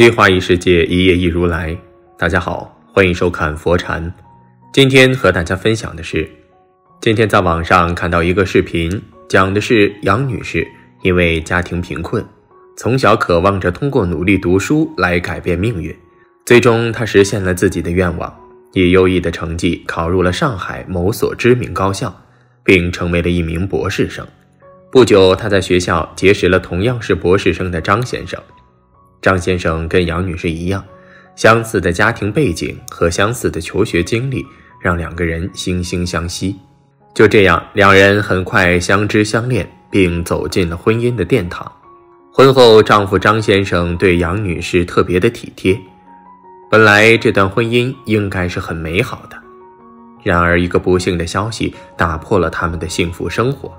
一花一世界，一叶一如来。大家好，欢迎收看佛禅。今天和大家分享的是，今天在网上看到一个视频，讲的是杨女士因为家庭贫困，从小渴望着通过努力读书来改变命运，最终她实现了自己的愿望，以优异的成绩考入了上海某所知名高校，并成为了一名博士生。不久，她在学校结识了同样是博士生的张先生。张先生跟杨女士一样，相似的家庭背景和相似的求学经历让两个人惺惺相惜。就这样，两人很快相知相恋，并走进了婚姻的殿堂。婚后，丈夫张先生对杨女士特别的体贴。本来这段婚姻应该是很美好的，然而一个不幸的消息打破了他们的幸福生活。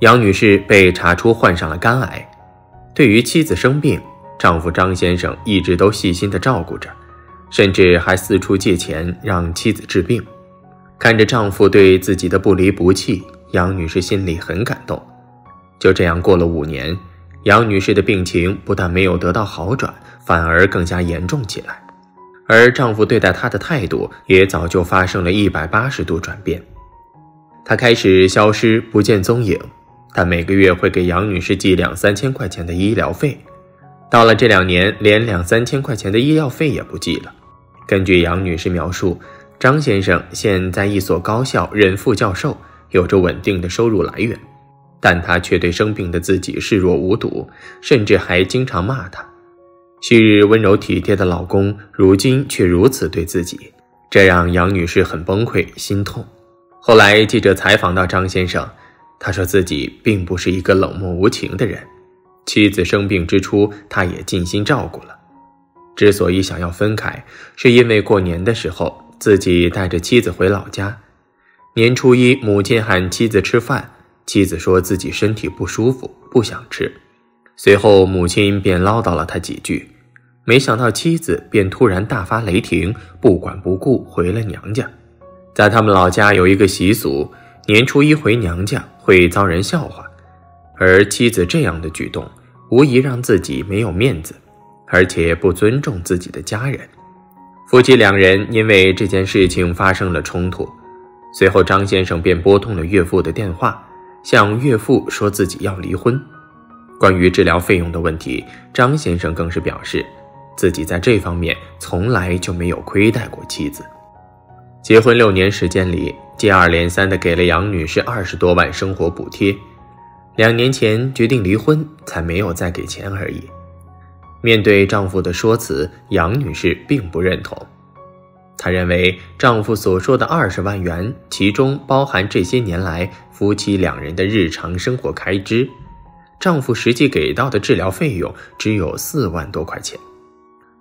杨女士被查出患上了肝癌，对于妻子生病，丈夫张先生一直都细心地照顾着，甚至还四处借钱让妻子治病。看着丈夫对自己的不离不弃，杨女士心里很感动。就这样过了5年，杨女士的病情不但没有得到好转，反而更加严重起来，而丈夫对待她的态度也早就发生了180度转变。她开始消失不见踪影，但每个月会给杨女士寄2、3千块钱的医疗费。到了这2年，连2、3千块钱的医药费也不寄了。根据杨女士描述，张先生现在一所高校任副教授，有着稳定的收入来源，但他却对生病的自己视若无睹，甚至还经常骂她。昔日温柔体贴的老公，如今却如此对自己，这让杨女士很崩溃心痛。后来记者采访到张先生，他说自己并不是一个冷漠无情的人，妻子生病之初，他也尽心照顾了。之所以想要分开，是因为过年的时候，自己带着妻子回老家。年初一，母亲喊妻子吃饭，妻子说自己身体不舒服，不想吃。随后，母亲便唠叨了他几句，没想到妻子便突然大发雷霆，不管不顾回了娘家。在他们老家有一个习俗，年初一回娘家会遭人笑话，而妻子这样的举动无疑让自己没有面子，而且不尊重自己的家人。夫妻两人因为这件事情发生了冲突，随后张先生便拨通了岳父的电话，向岳父说自己要离婚。关于治疗费用的问题，张先生更是表示自己在这方面从来就没有亏待过妻子。结婚6年时间里，接二连三地给了杨女士20多万生活补贴。2年前决定离婚，才没有再给钱而已。面对丈夫的说辞，杨女士并不认同。她认为丈夫所说的20万元，其中包含这些年来夫妻两人的日常生活开支，丈夫实际给到的治疗费用只有4万多块钱，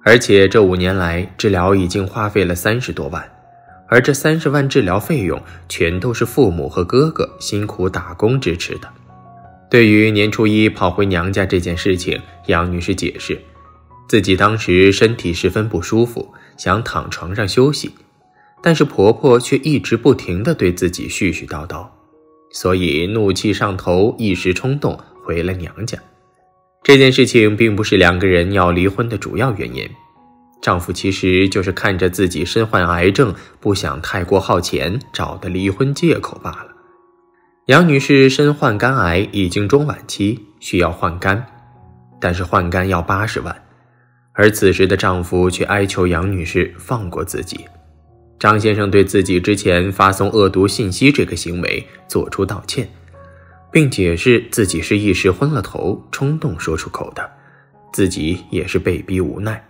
而且这5年来治疗已经花费了30多万，而这30万治疗费用全都是父母和哥哥辛苦打工支持的。对于年初一跑回娘家这件事情，杨女士解释，自己当时身体十分不舒服，想躺床上休息，但是婆婆却一直不停地对自己絮絮叨叨，所以怒气上头，一时冲动回了娘家。这件事情并不是两个人要离婚的主要原因，丈夫其实就是看着自己身患癌症，不想太过耗钱，找的离婚借口罢了。杨女士身患肝癌，已经中晚期，需要换肝，但是换肝要80万，而此时的丈夫却哀求杨女士放过自己。张先生对自己之前发送恶毒信息这个行为做出道歉，并解释自己是一时昏了头，冲动说出口的，自己也是被逼无奈。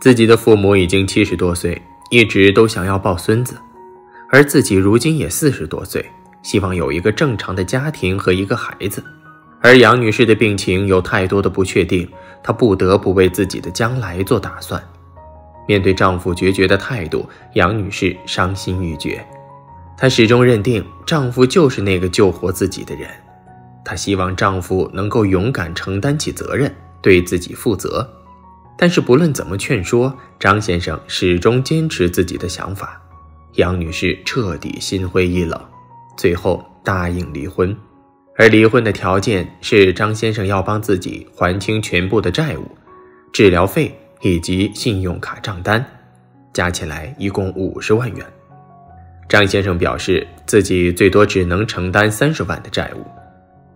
自己的父母已经70多岁，一直都想要抱孙子，而自己如今也40多岁，希望有一个正常的家庭和一个孩子。而杨女士的病情有太多的不确定，她不得不为自己的将来做打算。面对丈夫决绝的态度，杨女士伤心欲绝。她始终认定丈夫就是那个救活自己的人，她希望丈夫能够勇敢承担起责任，对自己负责。但是不论怎么劝说，张先生始终坚持自己的想法，杨女士彻底心灰意冷，最后答应离婚。而离婚的条件是张先生要帮自己还清全部的债务，治疗费以及信用卡账单，加起来一共50万元。张先生表示，自己最多只能承担30万的债务。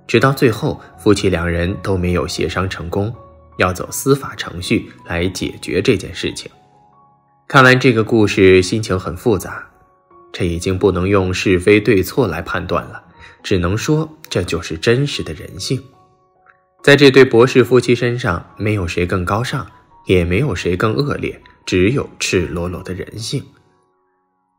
直到最后，夫妻两人都没有协商成功，要走司法程序来解决这件事情。看完这个故事，心情很复杂。这已经不能用是非对错来判断了，只能说这就是真实的人性。在这对博士夫妻身上，没有谁更高尚，也没有谁更恶劣，只有赤裸裸的人性。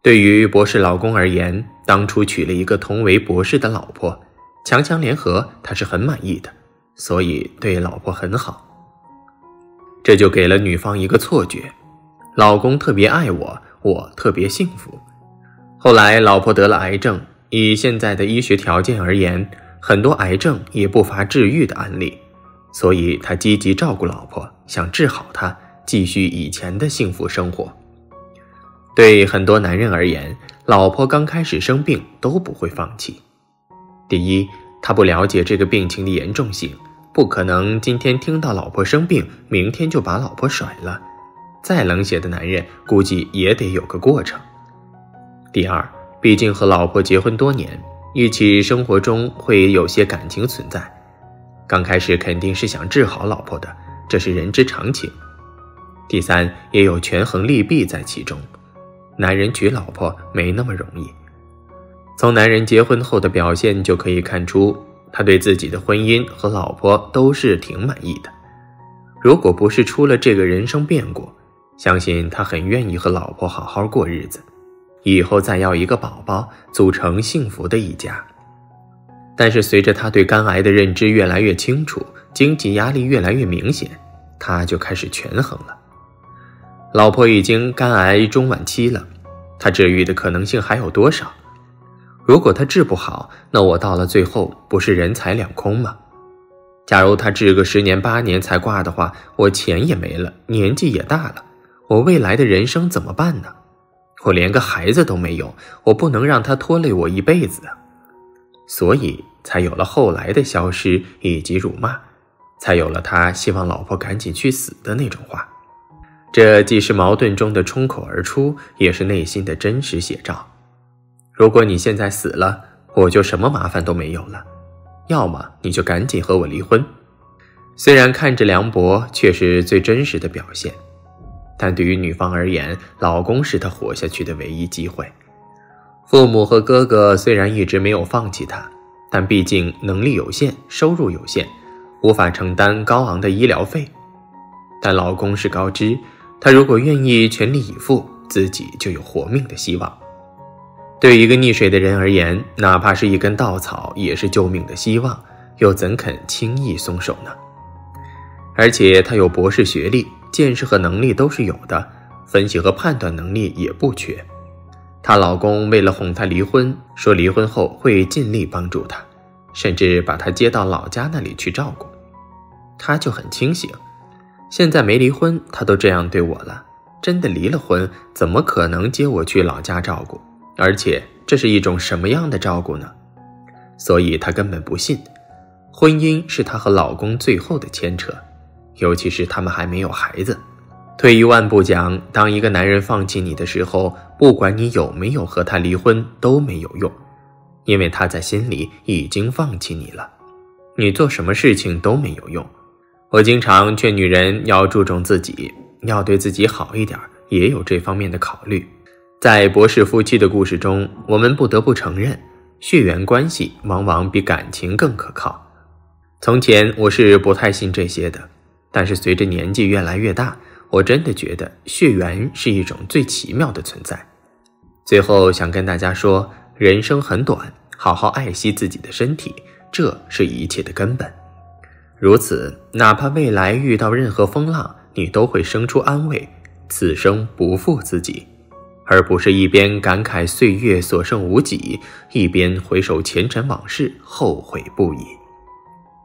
对于博士老公而言，当初娶了一个同为博士的老婆，强强联合，他是很满意的，所以对老婆很好。这就给了女方一个错觉，老公特别爱我，我特别幸福。后来老婆得了癌症，以现在的医学条件而言，很多癌症也不乏治愈的案例，所以他积极照顾老婆，想治好她，继续以前的幸福生活。对很多男人而言，老婆刚开始生病都不会放弃。第一，他不了解这个病情的严重性，不可能今天听到老婆生病，明天就把老婆甩了。再冷血的男人估计也得有个过程。第二，毕竟和老婆结婚多年，一起生活中会有些感情存在，刚开始肯定是想治好老婆的，这是人之常情。第三，也有权衡利弊在其中，男人娶老婆没那么容易。从男人结婚后的表现就可以看出，他对自己的婚姻和老婆都是挺满意的。如果不是出了这个人生变故，相信他很愿意和老婆好好过日子，以后再要一个宝宝，组成幸福的一家。但是随着他对肝癌的认知越来越清楚，经济压力越来越明显，他就开始权衡了。老婆已经肝癌中晚期了，他治愈的可能性还有多少？如果他治不好，那我到了最后不是人财两空吗？假如他治个10年8年才挂的话，我钱也没了，年纪也大了，我未来的人生怎么办呢？我连个孩子都没有，我不能让他拖累我一辈子啊！所以才有了后来的消失以及辱骂，才有了他希望老婆赶紧去死的那种话。这既是矛盾中的冲口而出，也是内心的真实写照。如果你现在死了，我就什么麻烦都没有了，要么你就赶紧和我离婚。虽然看着凉薄，却是最真实的表现。但对于女方而言，老公是她活下去的唯一机会。父母和哥哥虽然一直没有放弃她，但毕竟能力有限，收入有限，无法承担高昂的医疗费。但老公是高知，他如果愿意全力以赴，自己就有活命的希望。对一个溺水的人而言，哪怕是一根稻草也是救命的希望，又怎肯轻易松手呢？而且他有博士学历，见识和能力都是有的，分析和判断能力也不缺。她老公为了哄她离婚，说离婚后会尽力帮助她，甚至把她接到老家那里去照顾。她就很清醒，现在没离婚，她都这样对我了，真的离了婚，怎么可能接我去老家照顾？而且这是一种什么样的照顾呢？所以她根本不信，婚姻是她和老公最后的牵扯。尤其是他们还没有孩子。退一万步讲，当一个男人放弃你的时候，不管你有没有和他离婚都没有用，因为他在心里已经放弃你了，你做什么事情都没有用。我经常劝女人要注重自己，要对自己好一点，也有这方面的考虑。在博士夫妻的故事中，我们不得不承认，血缘关系往往比感情更可靠。从前我是不太信这些的，但是随着年纪越来越大，我真的觉得血缘是一种最奇妙的存在。最后想跟大家说，人生很短，好好爱惜自己的身体，这是一切的根本。如此，哪怕未来遇到任何风浪，你都会生出安慰，此生不负自己，而不是一边感慨岁月所剩无几，一边回首前尘往事，后悔不已。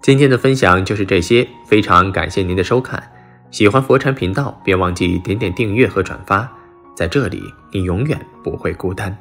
今天的分享就是这些，非常感谢您的收看。喜欢佛禅频道，别忘记点点订阅和转发，在这里你永远不会孤单。